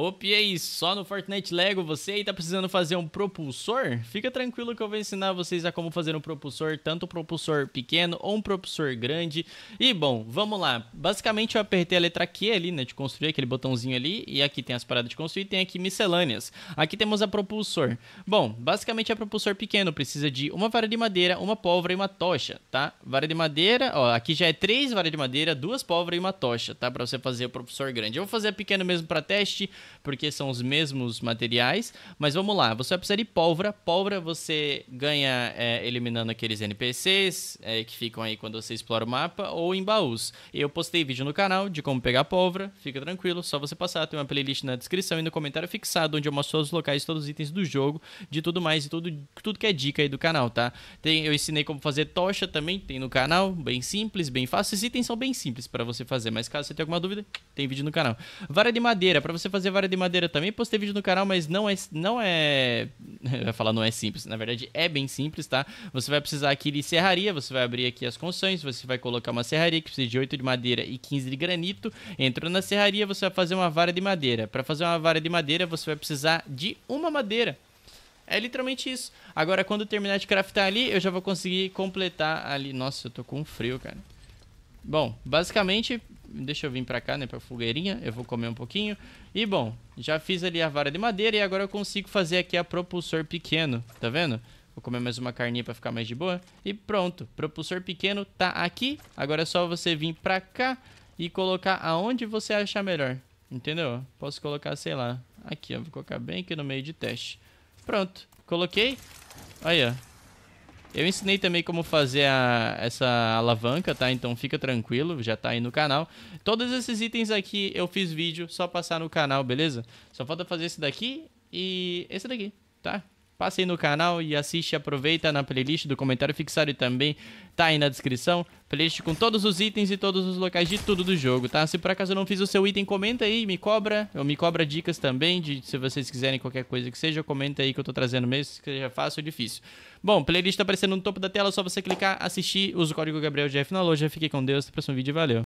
Opa, e aí, só no Fortnite Lego? Você aí tá precisando fazer um propulsor? Fica tranquilo que eu vou ensinar vocês a como fazer um propulsor, tanto um propulsor pequeno ou um propulsor grande. E bom, vamos lá. Basicamente eu apertei a letra Q ali, né, de construir, aquele botãozinho ali. E aqui tem as paradas de construir, tem aqui miscelâneas. Aqui temos a propulsor. Bom, basicamente é propulsor pequeno, precisa de uma vara de madeira, uma pólvora e uma tocha, tá? Vara de madeira, ó, aqui já é 3 varas de madeira, 2 pólvoras e uma tocha, tá? Pra você fazer o propulsor grande. Eu vou fazer pequeno mesmo pra teste, porque são os mesmos materiais, mas vamos lá, você vai precisar de pólvora. Pólvora você ganha eliminando aqueles NPCs que ficam aí quando você explora o mapa, ou em baús. Eu postei vídeo no canal de como pegar pólvora, fica tranquilo, só você passar, tem uma playlist na descrição e no comentário fixado, onde eu mostro os locais, todos os itens do jogo, de tudo mais, e tudo que é dica aí do canal, tá? Tem, eu ensinei como fazer tocha também, tem no canal, bem simples, bem fácil, esses itens são bem simples pra você fazer, mas caso você tenha alguma dúvida, tem vídeo no canal. Vara de madeira, pra você fazer vara de madeira também, postei vídeo no canal, mas não é simples, na verdade é bem simples, tá? Você vai precisar aqui de serraria, você vai abrir aqui as construções, você vai colocar uma serraria que precisa de 8 de madeira e 15 de granito. Entrou na serraria, você vai fazer uma vara de madeira. Para fazer uma vara de madeira, você vai precisar de uma madeira. É literalmente isso. Agora, quando terminar de craftar ali, eu já vou conseguir completar ali. Nossa, eu tô com frio, cara. Bom, basicamente... Deixa eu vir pra cá, né, pra fogueirinha. Eu vou comer um pouquinho. E bom, já fiz ali a vara de madeira e agora eu consigo fazer aqui a propulsor pequeno. Tá vendo? Vou comer mais uma carninha pra ficar mais de boa. E pronto, propulsor pequeno tá aqui. Agora é só você vir pra cá e colocar aonde você achar melhor. Entendeu? Posso colocar, sei lá, aqui, ó. Vou colocar bem aqui no meio de teste. Pronto, coloquei. Aí, ó. Eu ensinei também como fazer essa alavanca, tá? Então fica tranquilo, já tá aí no canal. Todos esses itens aqui eu fiz vídeo, só passar no canal, beleza? Só falta fazer esse daqui e esse daqui, tá? Passa aí no canal e assiste, aproveita na playlist do comentário fixado e também tá aí na descrição. Playlist com todos os itens e todos os locais de tudo do jogo, tá? Se por acaso eu não fiz o seu item, comenta aí, me cobra. Ou me cobra dicas também, se vocês quiserem qualquer coisa que seja, comenta aí que eu tô trazendo mesmo, se seja fácil ou difícil. Bom, playlist tá aparecendo no topo da tela, é só você clicar, assistir, usa o código GabrielGF na loja. Fique com Deus, até o próximo vídeo e valeu!